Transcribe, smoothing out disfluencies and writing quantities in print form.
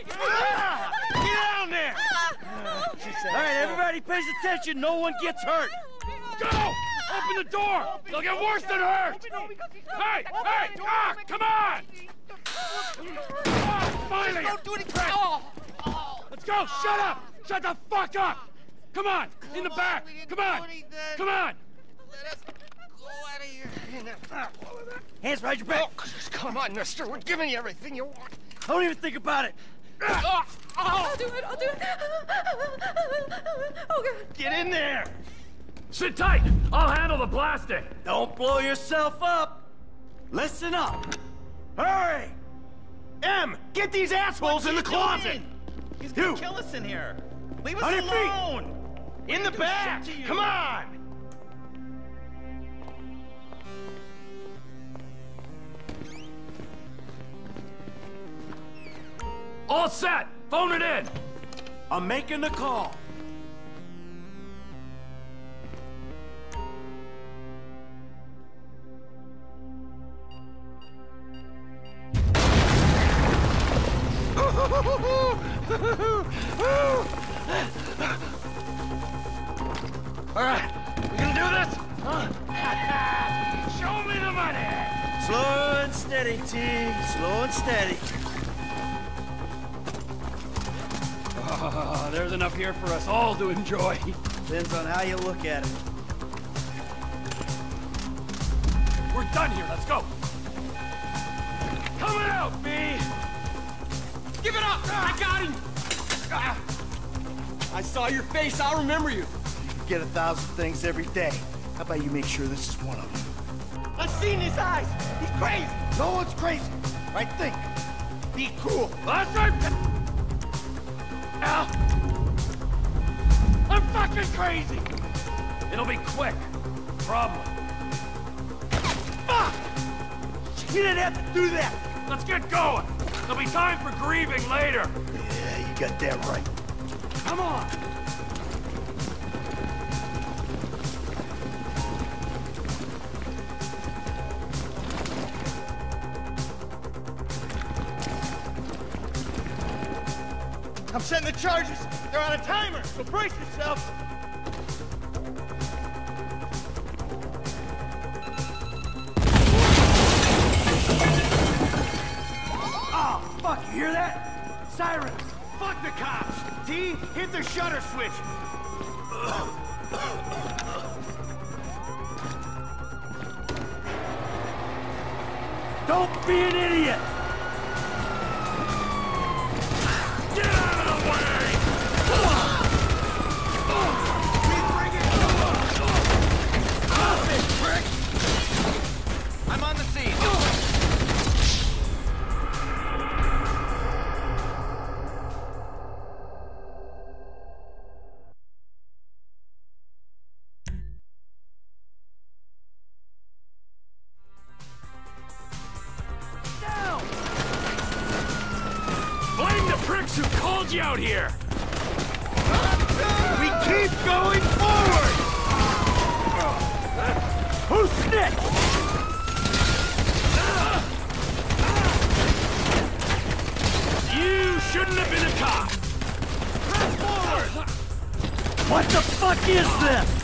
Get down there! All right, everybody pays attention. No one gets hurt. Go! Open the door! They'll get worse than hurt! Hey! Hey! Ah! Come on! Oh, finally! Don't do it again! Let's go! Shut up! Shut the fuck up! Come on! In the back! Come on! Come on! Let us go out of here. Hands behind your back! Oh, come on, mister. We're giving you everything you want. Don't even think about it. Oh. I'll do it. I'll do it. Oh, God. Get in there. Sit tight. I'll handle the plastic. Don't blow yourself up. Listen up. Hurry. M, get these assholes in the closet. He's going to kill us in here. Leave us alone. In the back. Come on. All set! Phone it in! I'm making the call. All right, we gonna do this? Huh? Show me the money! Slow and steady, T. Slow and steady. Oh, there's enough here for us all to enjoy. Depends on how you look at it. We're done here. Let's go. Coming out, B. Give it up. I got him. I saw your face. I'll remember you. You get 1,000 things every day. How about you make sure this is one of them? I've seen his eyes. He's crazy. No one's crazy. Right? Think. Be cool. That's right. Al, I'm fucking crazy! It'll be quick. Problem. Fuck! You didn't have to do that! Let's get going! There'll be time for grieving later! Yeah, you got that right. Come on! I'm setting the charges. They're on a timer, so brace yourself. Oh, fuck, you hear that? Sirens. Fuck the cops. T, hit the shutter switch. Don't be an idiot. Who called you out here? We keep going forward! Who snitched? You shouldn't have been a cop! Press forward! What the fuck is this?